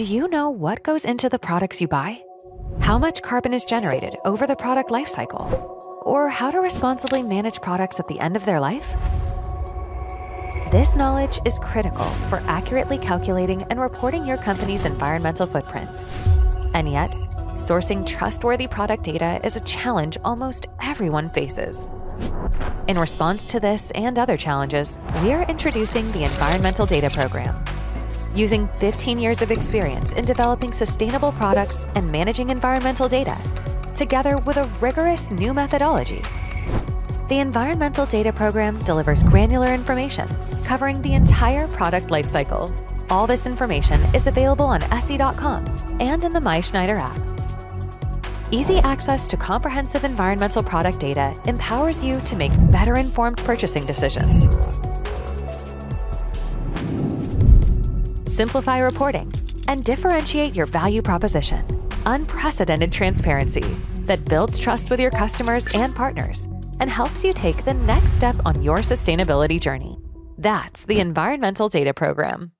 Do you know what goes into the products you buy? How much carbon is generated over the product life cycle? Or how to responsibly manage products at the end of their life? This knowledge is critical for accurately calculating and reporting your company's environmental footprint. And yet, sourcing trustworthy product data is a challenge almost everyone faces. In response to this and other challenges, we are introducing the Environmental Data Program. Using 15 years of experience in developing sustainable products and managing environmental data, together with a rigorous new methodology, the Environmental Data Program delivers granular information covering the entire product life cycle. All this information is available on SE.com and in the MySchneider app. Easy access to comprehensive environmental product data empowers you to make better informed purchasing decisions. Simplify reporting and differentiate your value proposition. Unprecedented transparency that builds trust with your customers and partners and helps you take the next step on your sustainability journey. That's the Environmental Data Program.